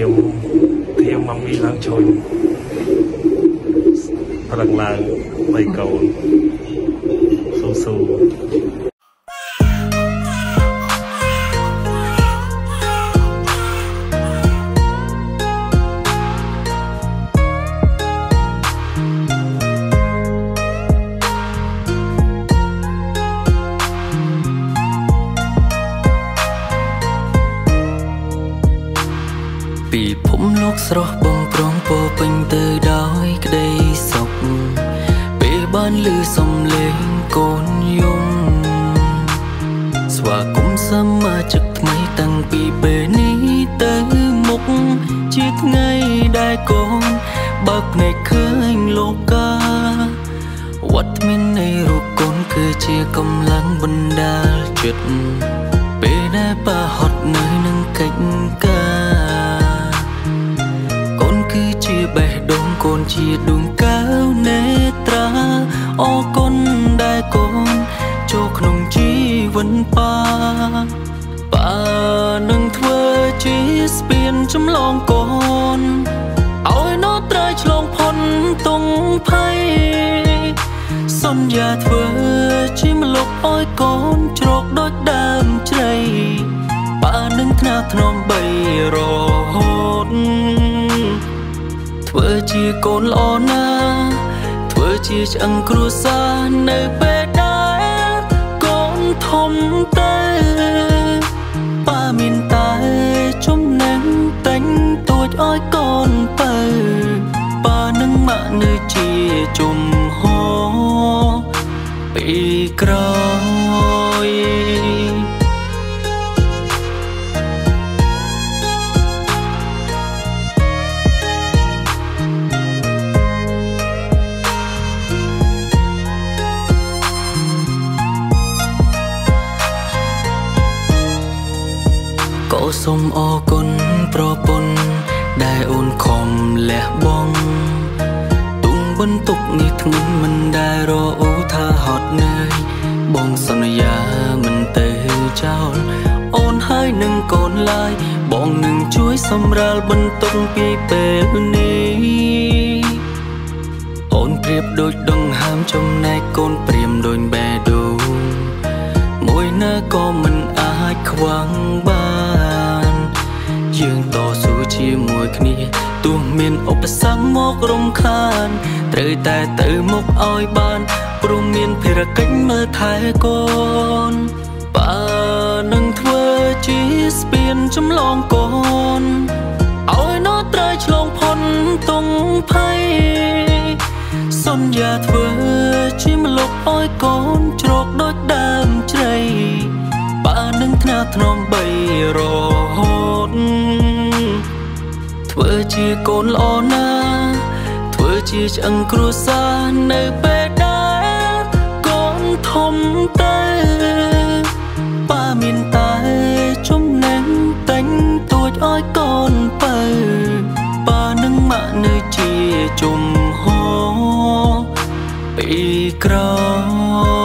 Chiều theo mami lang choi palang lang bay cầu su su. Bị phụng lốc sọt bông prong po pin từ đói đây sọc bể ban lư sông lên cồn yum xóa cũng sớm mà chật mấy tăng bị bể ní tới mục chiếc ngay đai cồn bạc này khơi lô ca quát min này ruột cồn cứ chia công lang bần đa chuyện bể đá ba hót nơi nâng cạnh ca bè đông con chia đúng cao nét ra o con đai con cho nồng chi vẫn pa pa nâng thưa chi spin trong lòng con áo nó trai trong phun tung phay son già thưa chi mà lộc oi con trọc đôi đam chay pa nâng na thon bay rốt vừa chỉ còn lo na vừa chỉ chẳng cru xa nơi bê đá con thông tay ba mình tay trong nắng tánh tôi ôi con tay ba nâng mạ nơi chỉ chùm hó bị cõi sông o con propon đại ôn khom lẻ bong tung bấn tục như thương mình đại ro tha hot nơi bong son ya mình tê trao ôn hai nâng còn lại bong nâng chuối xâm ra bấn tục pi pê ni ôn priệp đôi đằng ham trong nay con priềm đôi bè đồ mỗi nơi có mình ai khoáng ba dương tỏ số chia mùi kia tu miền ốp sáng mốc rong khan trời tài tự mốc oi ban prum miền phê ra cánh mơ thái con ba nâng thưa chi spin trong lòng con oi nó trai trong phun tung phay son già thưa chi mà lộc oi con trọc đôi đam chay ba nâng na thon bay rốt thưa chi con lo na thưa chi chẳng cru xa nơi bê đá con thông tay ba miền tay trong nắng tánh tôi oi con bay ba nâng mạ nơi chi chùm hó bị cõi